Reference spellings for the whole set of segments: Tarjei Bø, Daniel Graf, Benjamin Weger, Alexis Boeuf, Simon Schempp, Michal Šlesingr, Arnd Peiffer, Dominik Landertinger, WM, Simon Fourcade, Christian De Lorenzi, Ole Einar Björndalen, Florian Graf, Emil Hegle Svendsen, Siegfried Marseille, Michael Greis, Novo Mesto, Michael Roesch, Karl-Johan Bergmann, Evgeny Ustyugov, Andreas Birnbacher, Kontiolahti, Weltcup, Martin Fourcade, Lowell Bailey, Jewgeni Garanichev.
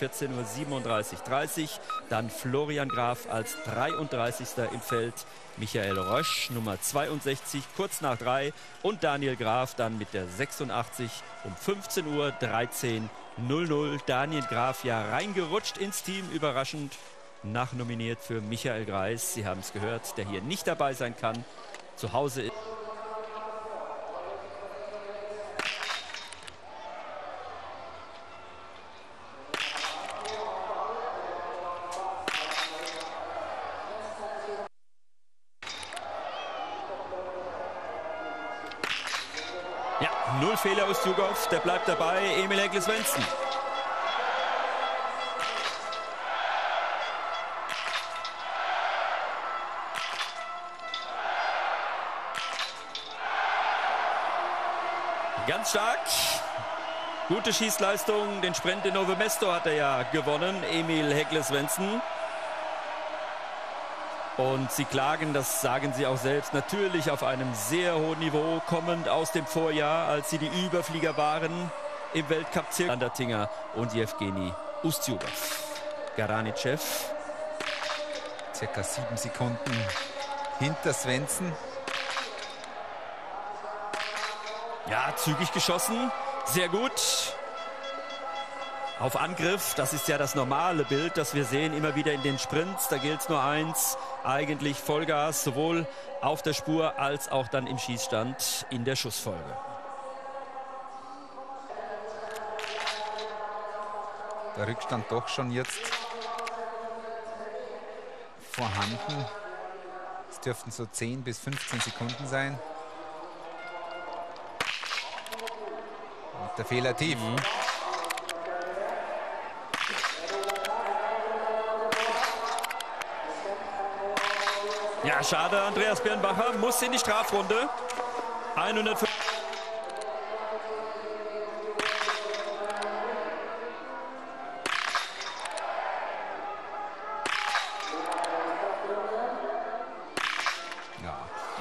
14:37:30. Dann Florian Graf als 33. im Feld, Michael Roesch Nummer 62 kurz nach 3 und Daniel Graf dann mit der 86 um 15:13:00. Daniel Graf ja reingerutscht ins Team, überraschend nachnominiert für Michael Greis. Sie haben es gehört, der hier nicht dabei sein kann, zu Hause ist. Null Fehler Ustyugov, der bleibt dabei, Emil Hegle Svendsen. Ganz stark, gute Schießleistung, den Sprint in Novo Mesto hat er ja gewonnen, Emil Hegle Svendsen. Und sie klagen, das sagen sie auch selbst, natürlich auf einem sehr hohen Niveau, kommend aus dem Vorjahr, als sie die Überflieger waren im Weltcup-Zirkus. Landertinger und Jewgeni Ustyugov. Garanichev, circa 7 Sekunden hinter Svendsen. Ja, zügig geschossen, sehr gut. Auf Angriff, das ist ja das normale Bild, das wir sehen immer wieder in den Sprints. Da gilt es nur eins, eigentlich Vollgas, sowohl auf der Spur als auch dann im Schießstand in der Schussfolge. Der Rückstand doch schon jetzt vorhanden. Es dürften so 10 bis 15 Sekunden sein. Und der Fehler tief. Ja, schade, Andreas Birnbacher muss in die Strafrunde. 105. Ja.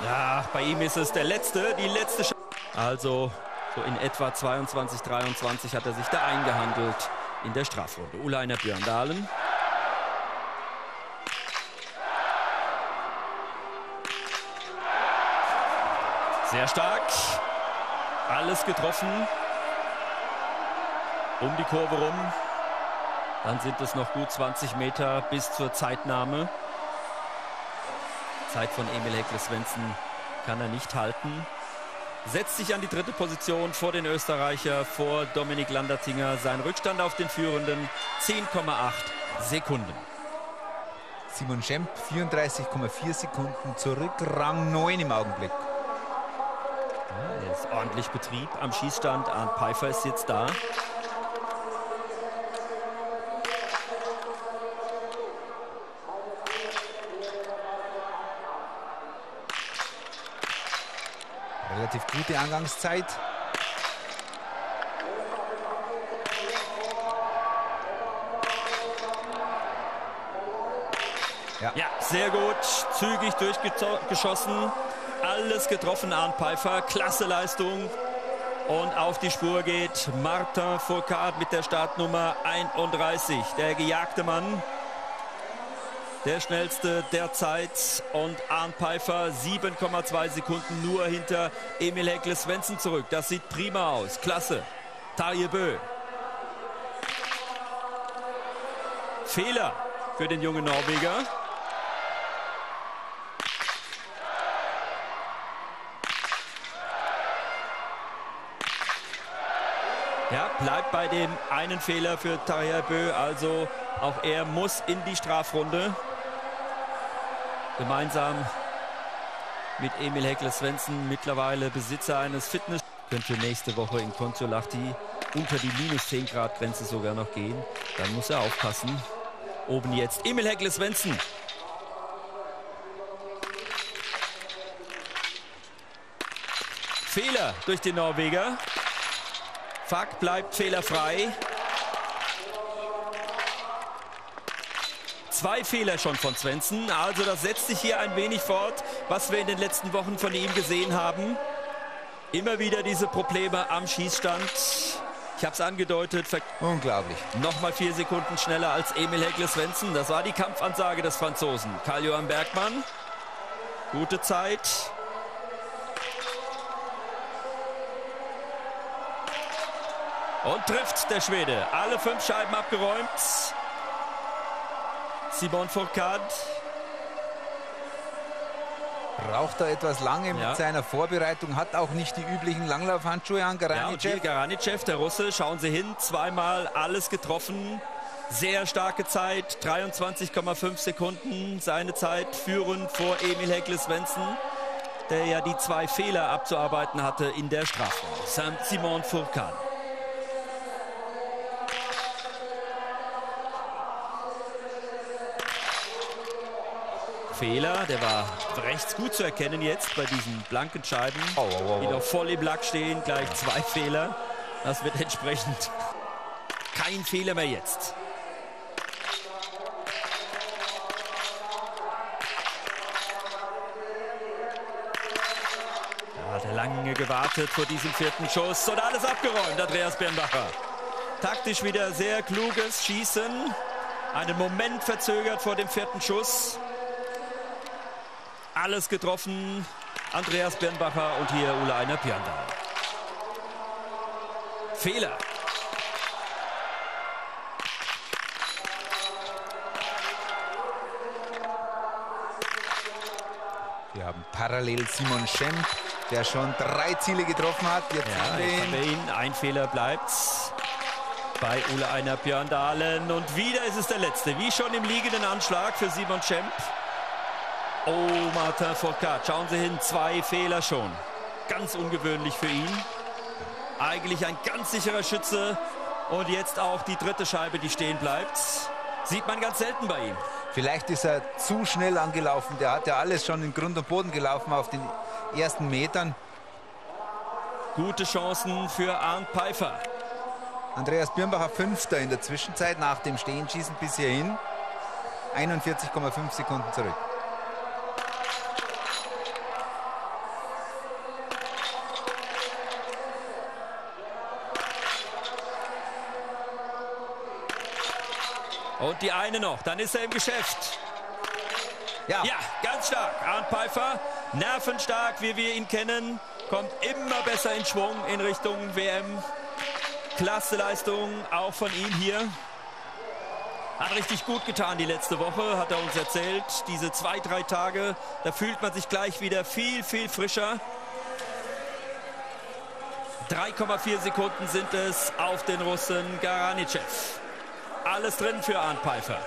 Ja, bei ihm ist es der letzte, die letzte Chance. Also so in etwa 22:23 hat er sich da eingehandelt in der Strafrunde. Ole Einar Björndalen. Sehr stark, alles getroffen, um die Kurve rum, dann sind es noch gut 20 Meter bis zur Zeitnahme. Zeit von Emil Hegle Svendsen kann er nicht halten. Setzt sich an die dritte Position vor den Österreicher, vor Dominik Landertinger, sein Rückstand auf den Führenden 10,8 Sekunden. Simon Schempp 34,4 Sekunden zurück, Rang 9 im Augenblick. Jetzt ordentlich Betrieb am Schießstand. Arnd Peiffer ist jetzt da. Relativ gute Angangszeit. Ja, sehr gut. Zügig durchgeschossen. Alles getroffen, Arnd Peiffer, klasse Leistung. Und auf die Spur geht Martin Fourcade mit der Startnummer 31. Der gejagte Mann, der schnellste derzeit. Und Arnd Peiffer 7,2 Sekunden nur hinter Emil Hegle Svendsen zurück. Das sieht prima aus, klasse. Tarjei Bø. Fehler für den jungen Norweger. Ja, bleibt bei dem einen Fehler für Tarjei Bø, also auch er muss in die Strafrunde. Gemeinsam mit Emil Hegle Svendsen, mittlerweile Besitzer eines Fitness. Könnte nächste Woche in Kontiolahti unter die -10-Grad-Grenze sogar noch gehen. Dann muss er aufpassen. Oben jetzt Emil Hegle Svendsen. Fehler durch den Norweger. Fuck bleibt fehlerfrei. 2 Fehler schon von Svendsen. Also das setzt sich hier ein wenig fort, was wir in den letzten Wochen von ihm gesehen haben. Immer wieder diese Probleme am Schießstand. Ich habe es angedeutet. Unglaublich. Nochmal 4 Sekunden schneller als Emil Hegle Svendsen. Das war die Kampfansage des Franzosen. Karl-Johan Bergmann. Gute Zeit. Und trifft der Schwede. Alle 5 Scheiben abgeräumt. Simon Fourcade. Braucht da etwas lange mit seiner Vorbereitung. Hat auch nicht die üblichen Langlaufhandschuhe an. Garanichev. Ja, Garanichev, der Russe. Schauen Sie hin. Zweimal alles getroffen. Sehr starke Zeit. 23,5 Sekunden. Seine Zeit führend vor Emil Hegle Svendsen, der ja die 2 Fehler abzuarbeiten hatte in der Strafe. Simon Fourcade. Fehler, der war rechts gut zu erkennen jetzt bei diesen blanken Scheiben, die noch voll im Lack stehen, gleich 2 Fehler. Das wird entsprechend kein Fehler mehr jetzt. Da hat er lange gewartet vor diesem 4. Schuss und alles abgeräumt, Andreas Birnbacher. Taktisch wieder sehr kluges Schießen, einen Moment verzögert vor dem 4. Schuss. Alles getroffen, Andreas Birnbacher und hier Ole Einar Björndalen. Fehler. Wir haben parallel Simon Schempp, der schon 3 Ziele getroffen hat. Jetzt haben wir ihn. Ein Fehler bleibt's bei Ole Einar Björndalen. Und wieder ist es der letzte, wie schon im liegenden Anschlag für Simon Schempp. Oh, Martin Fourcade, schauen Sie hin, 2 Fehler schon. Ganz ungewöhnlich für ihn. Eigentlich ein ganz sicherer Schütze. Und jetzt auch die 3. Scheibe, die stehen bleibt. Sieht man ganz selten bei ihm. Vielleicht ist er zu schnell angelaufen. Der hat ja alles schon in Grund und Boden gelaufen auf den ersten Metern. Gute Chancen für Arnd Peiffer. Andreas Birnbacher 5. in der Zwischenzeit nach dem Stehenschießen bis hierhin. 41,5 Sekunden zurück. Und die eine noch, dann ist er im Geschäft. Ja, ganz stark. Arnd Peiffer, nervenstark, wie wir ihn kennen. Kommt immer besser in Schwung in Richtung WM. Klasse Leistung auch von ihm hier. Hat richtig gut getan die letzte Woche, hat er uns erzählt. Diese 2, 3 Tage, da fühlt man sich gleich wieder viel, viel frischer. 3,4 Sekunden sind es auf den Russen Garanichev. Alles drin für Arnd Peiffer.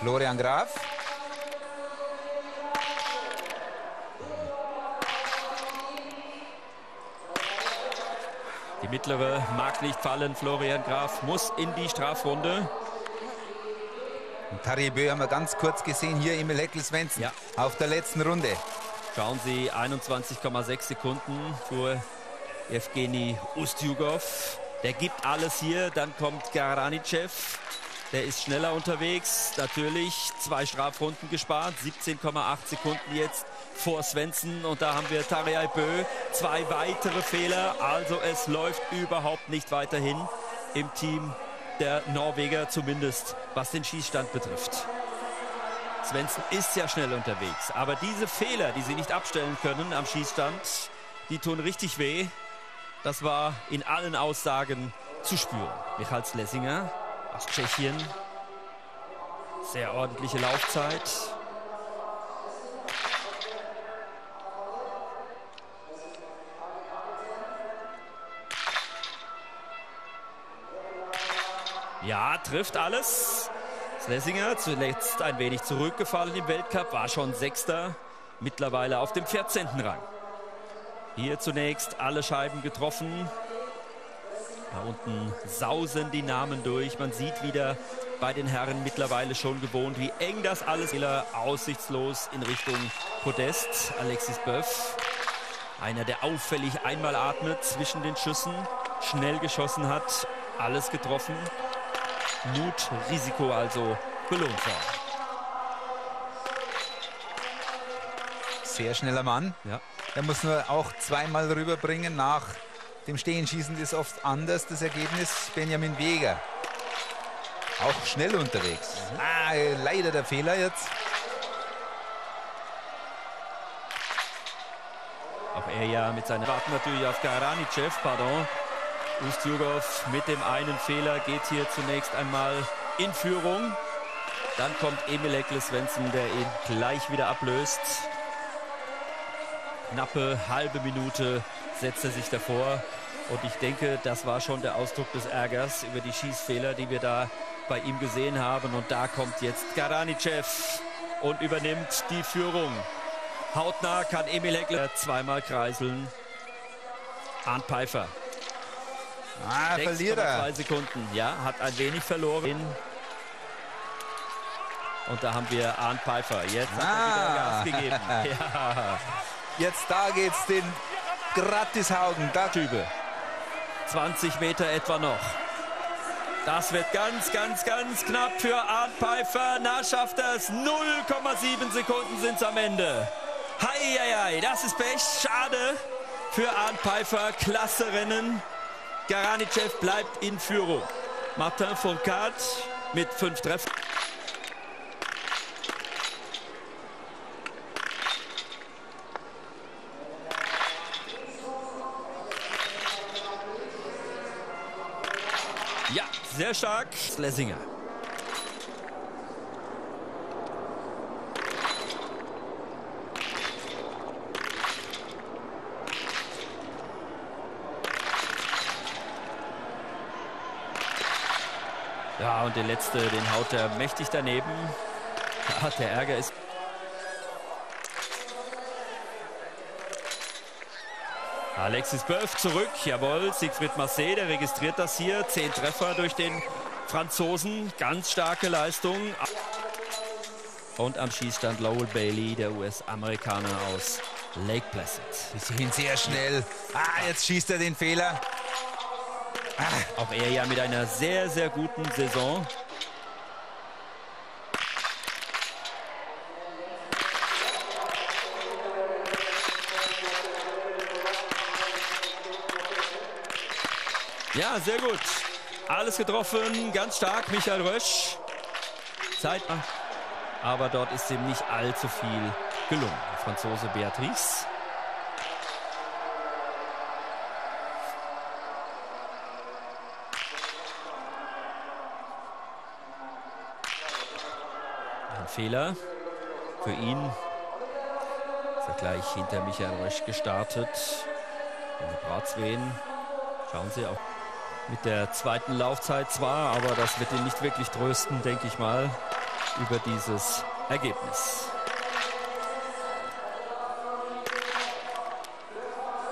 Florian Graf. Die mittlere mag nicht fallen. Florian Graf muss in die Strafrunde. Tarjei Bø haben wir ganz kurz gesehen. Hier Emil Hegle Svendsen auf der letzten Runde. Schauen Sie, 21,6 Sekunden für Evgeny Ustyugov. Der gibt alles hier, dann kommt Garanichev, der ist schneller unterwegs, natürlich 2 Strafrunden gespart, 17,8 Sekunden jetzt vor Svendsen und da haben wir Tarjei Bø, 2 weitere Fehler, also es läuft überhaupt nicht weiterhin im Team der Norweger, zumindest was den Schießstand betrifft. Svendsen ist ja schnell unterwegs, aber diese Fehler, die sie nicht abstellen können am Schießstand, die tun richtig weh. Das war in allen Aussagen zu spüren. Michal Šlesingr aus Tschechien. Sehr ordentliche Laufzeit. Ja, trifft alles. Šlesingr zuletzt ein wenig zurückgefallen im Weltcup, war schon 6. mittlerweile auf dem 14. Rang. Hier zunächst alle Scheiben getroffen. Da unten sausen die Namen durch. Man sieht wieder bei den Herren mittlerweile schon gewohnt, wie eng das alles ist. Aussichtslos in Richtung Podest. Alexis Boeuf, einer, der auffällig einmal atmet zwischen den Schüssen, schnell geschossen hat, alles getroffen. Mut, Risiko also belohnt worden. Sehr schneller Mann. Ja. Er muss nur auch 2-mal rüberbringen nach dem Stehenschießen ist oft anders das Ergebnis. Benjamin Weger, auch schnell unterwegs. Ah, leider der Fehler jetzt. Auch er ja mit seiner Warten natürlich auf Garanichev, pardon. Ustyugov mit dem einen Fehler geht hier zunächst einmal in Führung. Dann kommt Emil Hegle Svendsen, der ihn gleich wieder ablöst. Knappe halbe Minute setzt er sich davor. Und ich denke, das war schon der Ausdruck des Ärgers über die Schießfehler, die wir da bei ihm gesehen haben. Und da kommt jetzt Garanichev und übernimmt die Führung. Hautnah kann Emil Hegle zweimal kreiseln. Arnd Peiffer. Ah, verliert er. 2 Sekunden. Ja, hat ein wenig verloren. Und da haben wir Arnd Peiffer. Jetzt hat er wieder Gas gegeben. Ja. Jetzt da geht's den Grattishaugen. Da Tübe. 20 Meter etwa noch. Das wird ganz, ganz, ganz knapp für Arnd Peiffer. Na, schafft er es. 0,7 Sekunden sind es am Ende. Hei, hei, hei. Das ist Pech. Schade für Arnd Peiffer. Klasse Rennen. Garanichev bleibt in Führung. Martin Fourcade mit 5 Treffern. Ja, sehr stark. Šlesingr. Ja, und der letzte, den haut er mächtig daneben. Ja, der Ärger ist... Alexis Boeuf zurück, jawohl, Siegfried Marseille, der registriert das hier. 10 Treffer durch den Franzosen, ganz starke Leistung. Und am Schießstand Lowell Bailey, der US-Amerikaner aus Lake Placid. Sie sehen sehr schnell. Ah, jetzt schießt er den Fehler. Auch er ja mit einer sehr, sehr guten Saison. Ja, sehr gut. Alles getroffen, ganz stark, Michael Roesch. Zeit, aber dort ist ihm nicht allzu viel gelungen. Franzose Beatrice. Fehler für ihn. Ist er gleich hinter Michael Roesch gestartet. Und Brazwen. Schauen Sie auch mit der zweiten Laufzeit zwar, aber das wird ihn nicht wirklich trösten, denke ich mal, über dieses Ergebnis.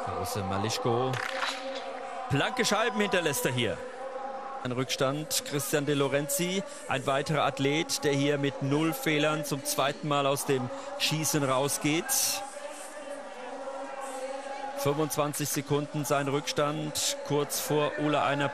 Große Malischko. Blanke Scheiben hinterlässt er hier. Ein Rückstand, Christian De Lorenzi, ein weiterer Athlet, der hier mit 0 Fehlern zum zweiten Mal aus dem Schießen rausgeht. 25 Sekunden sein Rückstand, kurz vor Ole Einar.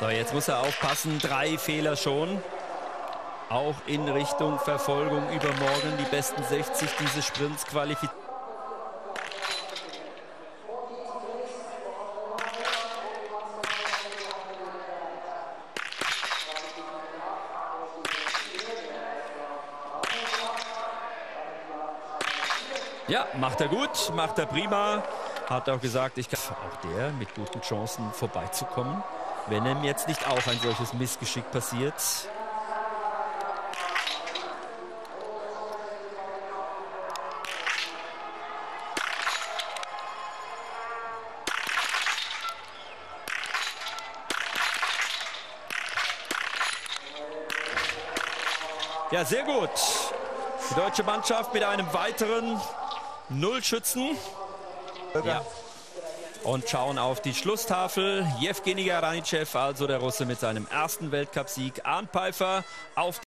So, jetzt muss er aufpassen, 3 Fehler schon. Auch in Richtung Verfolgung übermorgen, die besten 60 dieses Sprints qualifiziert. Ja, macht er gut, macht er prima. Hat auch gesagt, ich kann auch der mit guten Chancen vorbeizukommen, wenn ihm jetzt nicht auch ein solches Missgeschick passiert. Ja, sehr gut. Die deutsche Mannschaft mit einem weiteren Nullschützen. Ja. Und schauen auf die Schlusstafel. Jewgeni Garanichev, also der Russe mit seinem ersten Weltcupsieg. Arnd Peiffer auf